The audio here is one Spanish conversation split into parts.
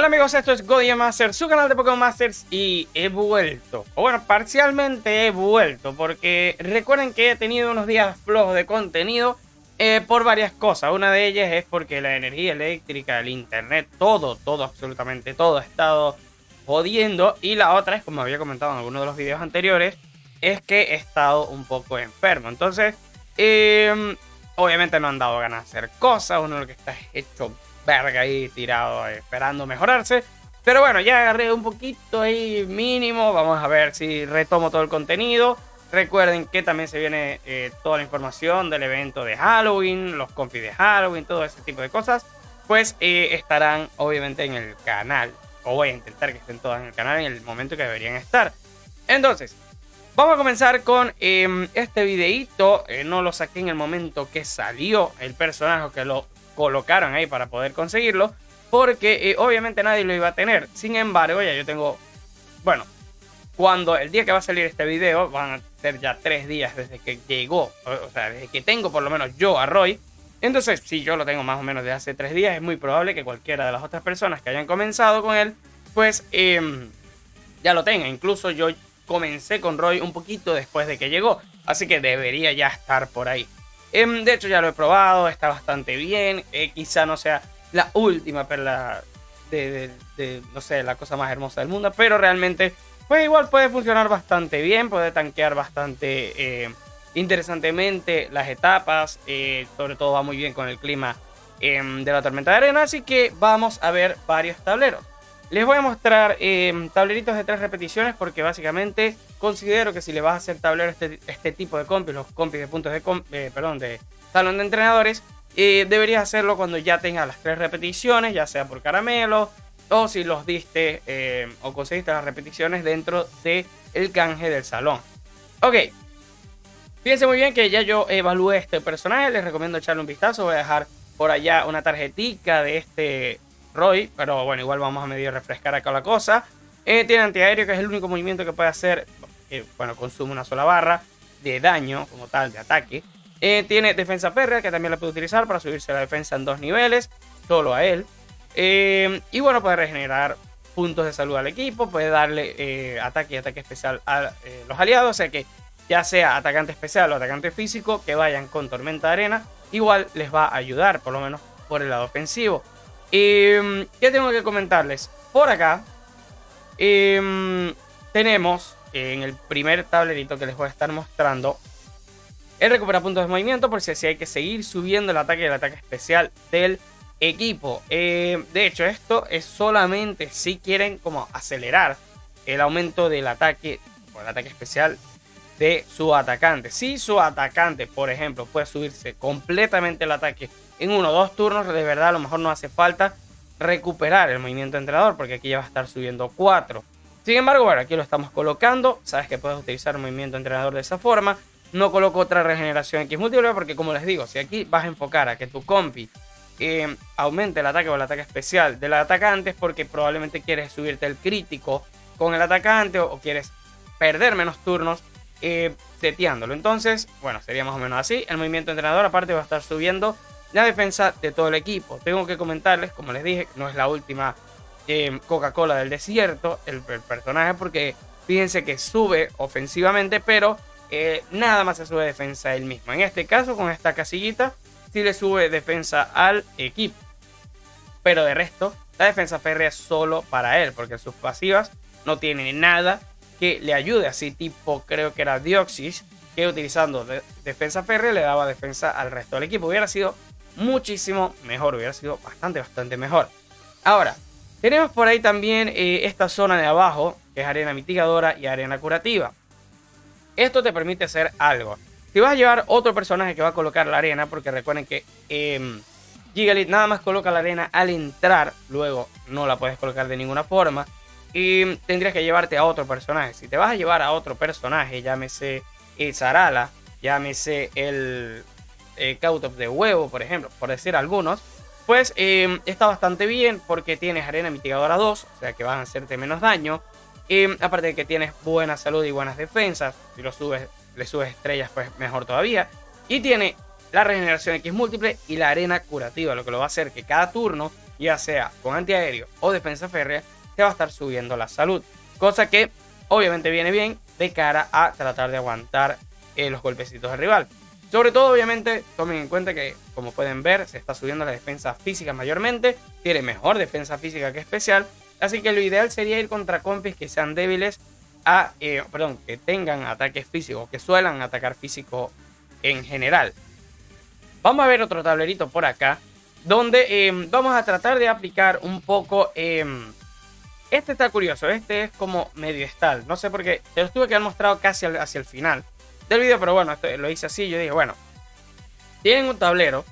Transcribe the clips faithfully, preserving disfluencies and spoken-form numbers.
Hola amigos, esto es Pokémon Masters, su canal de Pokémon Masters, y he vuelto. O bueno, parcialmente he vuelto, porque recuerden que he tenido unos días flojos de contenido eh, por varias cosas. Una de ellas es porque la energía eléctrica, el internet, todo, todo, absolutamente todo ha estado jodiendo. Y la otra es, como había comentado en alguno de los videos anteriores, es que he estado un poco enfermo. Entonces, eh, obviamente no han dado ganas de hacer cosas, uno lo que está hecho verga ahí tirado esperando mejorarse, pero bueno, ya agarré un poquito ahí mínimo. Vamos a ver si retomo todo el contenido. Recuerden que también se viene eh, toda la información del evento de Halloween, los confis de Halloween, todo ese tipo de cosas, pues eh, estarán obviamente en el canal, o voy a intentar que estén todas en el canal en el momento que deberían estar. Entonces vamos a comenzar con eh, este videíto. Eh, no lo saqué en el momento que salió el personaje, que lo colocaron ahí para poder conseguirlo, porque eh, obviamente nadie lo iba a tener. Sin embargo, ya yo tengo, bueno, cuando el día que va a salir este video van a ser ya tres días desde que llegó, o sea, desde que tengo por lo menos yo a Roy. Entonces, si yo lo tengo más o menos de hace tres días, es muy probable que cualquiera de las otras personas que hayan comenzado con él, pues eh, ya lo tenga. Incluso yo comencé con Roy un poquito después de que llegó, así que debería ya estar por ahí. De hecho ya lo he probado, está bastante bien. eh, Quizá no sea la última perla de, de, de, no sé, la cosa más hermosa del mundo, pero realmente pues igual puede funcionar bastante bien. Puede tanquear bastante eh, interesantemente las etapas. eh, Sobre todo va muy bien con el clima eh, de la tormenta de arena. Así que vamos a ver varios tableros. Les voy a mostrar eh, tableritos de tres repeticiones, porque básicamente considero que si le vas a hacer tablero a este, este tipo de compis, los compis de puntos de, comp eh, perdón, de salón de entrenadores, eh, deberías hacerlo cuando ya tengas las tres repeticiones, ya sea por caramelo o si los diste eh, o conseguiste las repeticiones dentro del canje del salón. Ok, fíjense muy bien que ya yo evalué este personaje, les recomiendo echarle un vistazo. Voy a dejar por allá una tarjetica de este Roy, pero bueno, igual vamos a medio refrescar acá la cosa. eh, Tiene antiaéreo, que es el único movimiento que puede hacer. eh, Bueno, consume una sola barra de daño como tal, de ataque. eh, Tiene defensa férrea, que también la puede utilizar para subirse la defensa en dos niveles, solo a él. eh, Y bueno, puede regenerar puntos de salud al equipo. Puede darle eh, ataque y ataque especial a eh, los aliados. O sea que ya sea atacante especial o atacante físico que vayan con tormenta de arena, igual les va a ayudar, por lo menos por el lado ofensivo. Eh, ¿Qué tengo que comentarles? Por acá eh, tenemos eh, en el primer tablerito que les voy a estar mostrando, el recuperar puntos de movimiento, por si así hay que seguir subiendo el ataque y el ataque especial del equipo. eh, De hecho, esto es solamente si quieren como acelerar el aumento del ataque o el ataque especial de su atacante. Si su atacante, por ejemplo, puede subirse completamente el ataque en uno o dos turnos, de verdad a lo mejor no hace falta recuperar el movimiento de entrenador, porque aquí ya va a estar subiendo cuatro. Sin embargo, bueno, aquí lo estamos colocando. Sabes que puedes utilizar el movimiento de entrenador de esa forma. No coloco otra regeneración X múltiple, porque como les digo, si aquí vas a enfocar a que tu compi eh, aumente el ataque o el ataque especial del atacante, es porque probablemente quieres subirte el crítico con el atacante, o, o quieres perder menos turnos eh, seteándolo. Entonces, bueno, sería más o menos así. El movimiento de entrenador aparte va a estar subiendo la defensa de todo el equipo. Tengo que comentarles, como les dije, no es la última eh, Coca-Cola del desierto el, el personaje, porque fíjense que sube ofensivamente, pero eh, nada más se sube defensa él mismo. En este caso, con esta casillita, sí le sube defensa al equipo, pero de resto, la defensa férrea es solo para él, porque sus pasivas no tienen nada que le ayude. Así tipo, creo que era Deoxys, que utilizando de, defensa férrea le daba defensa al resto del equipo. Hubiera sido muchísimo mejor, hubiera sido bastante, bastante mejor. Ahora, tenemos por ahí también eh, esta zona de abajo, que es arena mitigadora y arena curativa. Esto te permite hacer algo. Si vas a llevar otro personaje que va a colocar la arena, porque recuerden que eh, Gigalith nada más coloca la arena al entrar, luego no la puedes colocar de ninguna forma, y tendrías que llevarte a otro personaje. Si te vas a llevar a otro personaje, llámese el Zarala, llámese el Eh, Cautop de huevo, por ejemplo, por decir algunos, pues eh, está bastante bien, porque tienes arena mitigadora dos, o sea que van a hacerte menos daño. eh, Aparte de que tienes buena salud y buenas defensas, si lo subes, le subes estrellas, pues mejor todavía. Y tiene la regeneración X múltiple y la arena curativa, lo que lo va a hacer que cada turno ya sea con antiaéreo o defensa férrea, te va a estar subiendo la salud. Cosa que obviamente viene bien de cara a tratar de aguantar eh, los golpecitos del rival. Sobre todo, obviamente, tomen en cuenta que, como pueden ver, se está subiendo la defensa física mayormente. Tiene mejor defensa física que especial. Así que lo ideal sería ir contra compis que sean débiles a... Eh, perdón, que tengan ataques físicos, que suelan atacar físico en general. Vamos a ver otro tablerito por acá, donde eh, vamos a tratar de aplicar un poco... Eh, este está curioso, este es como medio estal. No sé por qué, te los tuve que haber mostrado casi hacia el final del video, pero bueno, esto lo hice así. Yo dije, bueno, tienen un tablero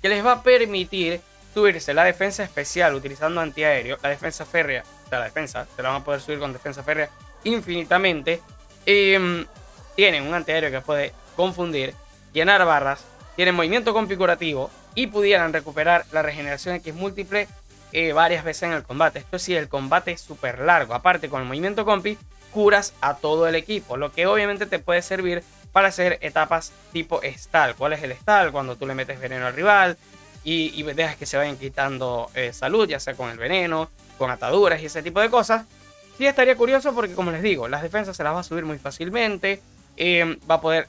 que les va a permitir subirse la defensa especial utilizando antiaéreo, la defensa férrea, o sea, la defensa, se la van a poder subir con defensa férrea infinitamente. Eh, tienen un antiaéreo que puede confundir, llenar barras, tienen movimiento configurativo y pudieran recuperar la regeneración X múltiple eh, varias veces en el combate. Esto sí, el combate es súper largo. Aparte, con el movimiento compi curas a todo el equipo, lo que obviamente te puede servir para hacer etapas tipo stall. ¿Cuál es el stall? Cuando tú le metes veneno al rival y, y dejas que se vayan quitando eh, salud, ya sea con el veneno, con ataduras y ese tipo de cosas. Sí estaría curioso porque, como les digo, las defensas se las va a subir muy fácilmente. Eh, va a poder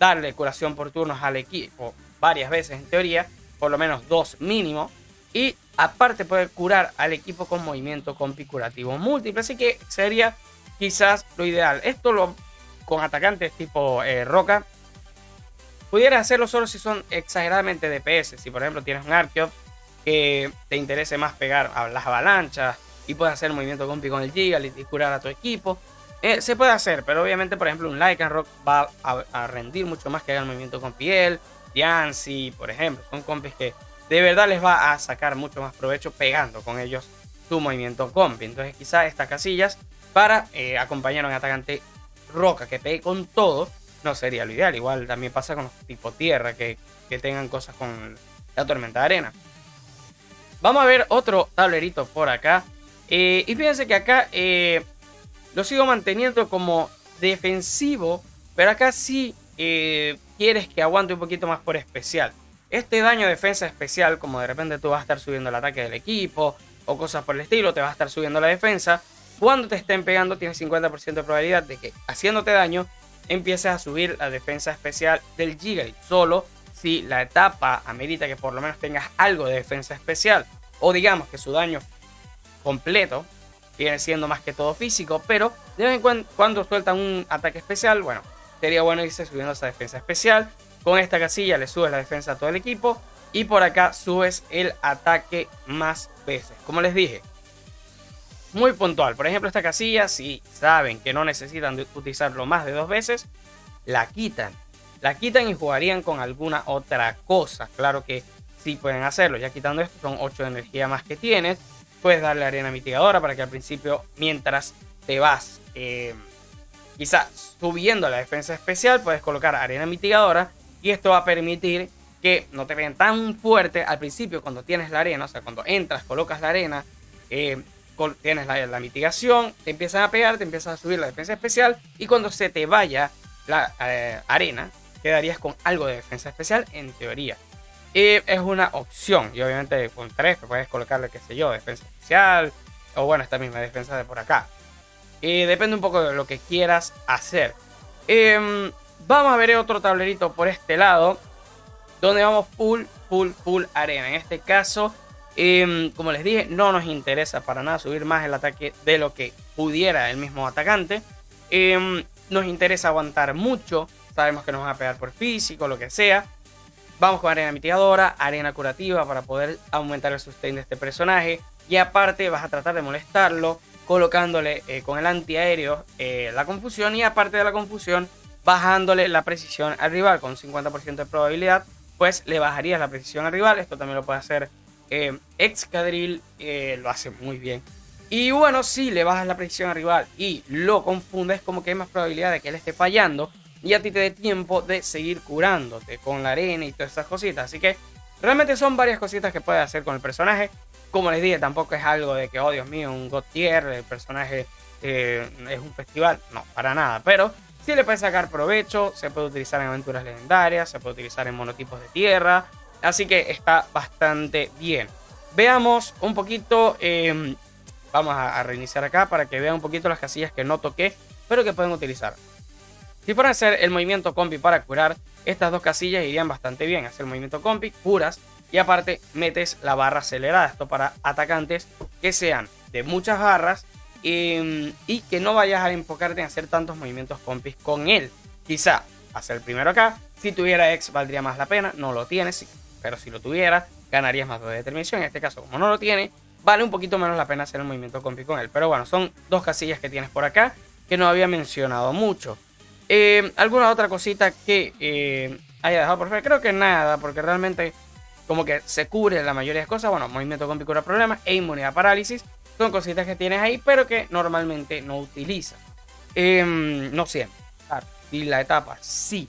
darle curación por turnos al equipo varias veces en teoría, por lo menos dos mínimo. Y aparte poder curar al equipo con movimiento compi curativo múltiple. Así que sería quizás lo ideal. Esto lo... con atacantes tipo eh, roca, pudieras hacerlo solo si son exageradamente D P S. Si por ejemplo tienes un Archeop que te interese más pegar a las avalanchas y puedes hacer movimiento compi con el Gigalith y curar a tu equipo, eh, se puede hacer, pero obviamente por ejemplo un Lycanroc va a, a rendir mucho más que haga el movimiento compi él. Dianzi, por ejemplo, son compis que de verdad les va a sacar mucho más provecho pegando con ellos tu movimiento compi. Entonces quizás estas casillas para eh, acompañar a un atacante roca que pegue con todo no sería lo ideal. Igual también pasa con los tipo tierra que, que tengan cosas con la tormenta de arena. Vamos a ver otro tablerito por acá, eh, y fíjense que acá eh, lo sigo manteniendo como defensivo, pero acá sí eh, quieres que aguante un poquito más por especial. Este daño de defensa especial, como de repente tú vas a estar subiendo el ataque del equipo o cosas por el estilo, te vas a estar subiendo la defensa. Cuando te estén pegando tienes cincuenta por ciento de probabilidad de que, haciéndote daño, empieces a subir la defensa especial del Gigalith. Solo si la etapa amerita que por lo menos tengas algo de defensa especial. O digamos que su daño completo viene siendo más que todo físico, pero de vez en cuando, cuando sueltan un ataque especial, bueno, sería bueno irse subiendo esa defensa especial. Con esta casilla le subes la defensa a todo el equipo y por acá subes el ataque más veces. Como les dije, muy puntual. Por ejemplo, esta casilla, si saben que no necesitan utilizarlo más de dos veces, la quitan. La quitan y jugarían con alguna otra cosa. Claro que sí pueden hacerlo. Ya quitando esto, son ocho de energía más que tienes. Puedes darle arena mitigadora para que al principio, mientras te vas eh, quizás subiendo la defensa especial, puedes colocar arena mitigadora. Y esto va a permitir que no te vean tan fuerte al principio cuando tienes la arena. O sea, cuando entras, colocas la arena... Eh, tienes la, la mitigación, te empiezan a pegar, te empiezas a subir la defensa especial y cuando se te vaya la eh, arena, quedarías con algo de defensa especial en teoría. Eh, es una opción y obviamente con tres puedes colocarle, qué sé yo, defensa especial o bueno, esta misma defensa de por acá. Eh, depende un poco de lo que quieras hacer. Eh, vamos a ver otro tablerito por este lado donde vamos full, full, full arena. En este caso... Eh, como les dije, no nos interesa para nada subir más el ataque de lo que pudiera el mismo atacante. Eh, nos interesa aguantar mucho. Sabemos que nos van a pegar por físico, lo que sea. Vamos con arena mitigadora, arena curativa para poder aumentar el sustain de este personaje. Y aparte vas a tratar de molestarlo colocándole eh, con el antiaéreo eh, la confusión. Y aparte de la confusión, bajándole la precisión al rival. Con cincuenta por ciento de probabilidad, pues le bajarías la precisión al rival. Esto también lo puede hacer... Eh, Excadrill eh, lo hace muy bien. Y bueno, si le bajas la precisión al rival y lo confundes, como que hay más probabilidad de que él esté fallando y a ti te dé tiempo de seguir curándote con la arena y todas esas cositas. Así que realmente son varias cositas que puedes hacer con el personaje. Como les dije, tampoco es algo de que, oh Dios mío, un God Tier, el personaje eh, es un festival. No, para nada. Pero si le puedes sacar provecho, se puede utilizar en aventuras legendarias, se puede utilizar en monotipos de tierra. Así que está bastante bien. veamos un poquito, eh, vamos a, a reiniciar acá para que vean un poquito las casillas que no toqué, pero que pueden utilizar. Si fuera a hacer el movimiento combi para curar, estas dos casillas irían bastante bien. Hacer el movimiento combi, curas y aparte metes la barra acelerada. Esto para atacantes que sean de muchas barras eh, y que no vayas a enfocarte en hacer tantos movimientos compis con él. Quizá hacer primero acá. Si tuviera ex valdría más la pena, no lo tienes, pero si lo tuvieras ganarías más de determinación. En este caso, como no lo tiene, vale un poquito menos la pena hacer el movimiento compi con él. Pero bueno, son dos casillas que tienes por acá que no había mencionado mucho. Eh, ¿Alguna otra cosita que eh, haya dejado por fuera? Creo que nada, porque realmente como que se cubre la mayoría de las cosas. Bueno, movimiento compi cura problemas e inmunidad parálisis. Son cositas que tienes ahí, pero que normalmente no utilizas. Eh, no siempre. Ah, y la etapa, sí,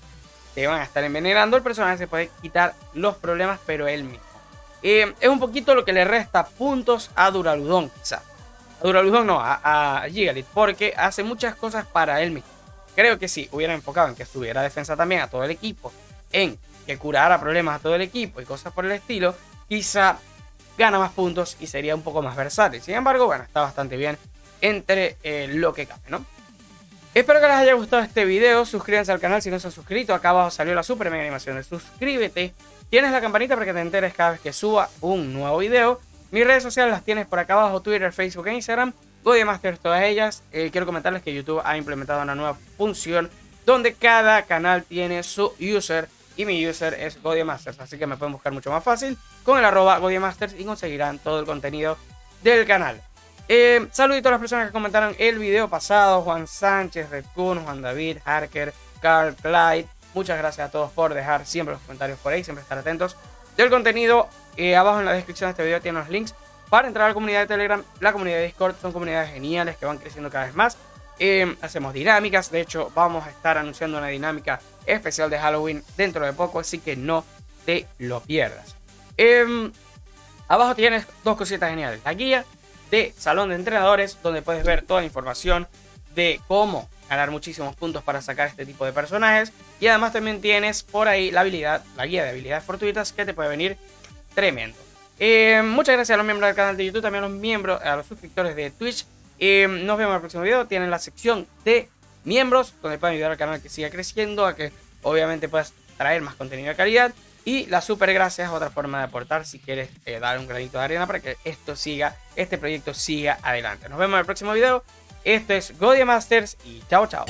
te van a estar envenenando. El personaje se puede quitar los problemas, pero él mismo. Eh, es un poquito lo que le resta puntos a Duraludón, quizás. A Duraludón no, a, a Gigalith, porque hace muchas cosas para él mismo. Creo que sí, hubiera enfocado en que subiera defensa también a todo el equipo, en que curara problemas a todo el equipo y cosas por el estilo, quizá gana más puntos y sería un poco más versátil. Sin embargo, bueno, está bastante bien entre eh, lo que cabe, ¿no? Espero que les haya gustado este video. Suscríbanse al canal si no se han suscrito. Acá abajo salió la super mega animación de suscríbete. Tienes la campanita para que te enteres cada vez que suba un nuevo video. Mis redes sociales las tienes por acá abajo: Twitter, Facebook e Instagram. Godia Masters, todas ellas. Eh, quiero comentarles que YouTube ha implementado una nueva función donde cada canal tiene su user. Y mi user es Godia Masters, así que me pueden buscar mucho más fácil con el arroba Godia Masters y conseguirán todo el contenido del canal. Eh, saludos a todas las personas que comentaron el video pasado: Juan Sánchez, Redcun, Juan David, Harker, Carl, Clyde. Muchas gracias a todos por dejar siempre los comentarios por ahí, siempre estar atentos del contenido. Eh, abajo en la descripción de este video tienen los links para entrar a la comunidad de Telegram, la comunidad de Discord. Son comunidades geniales que van creciendo cada vez más. Eh, hacemos dinámicas, de hecho vamos a estar anunciando una dinámica especial de Halloween dentro de poco, así que no te lo pierdas. Eh, abajo tienes dos cositas geniales: la guía de Salón de Entrenadores, donde puedes ver toda la información de cómo ganar muchísimos puntos para sacar este tipo de personajes, y además también tienes por ahí la habilidad, la guía de habilidades fortuitas, que te puede venir tremendo. Eh, muchas gracias a los miembros del canal de YouTube, también a los miembros, a los suscriptores de Twitch. Eh, nos vemos en el próximo video. Tienen la sección de miembros, donde pueden ayudar al canal a que siga creciendo, a que obviamente puedas traer más contenido de calidad, y la super gracias, otra forma de aportar si quieres eh, dar un granito de arena para que esto siga, este proyecto siga adelante. Nos vemos en el próximo video. Esto es Godia Masters y chao chao.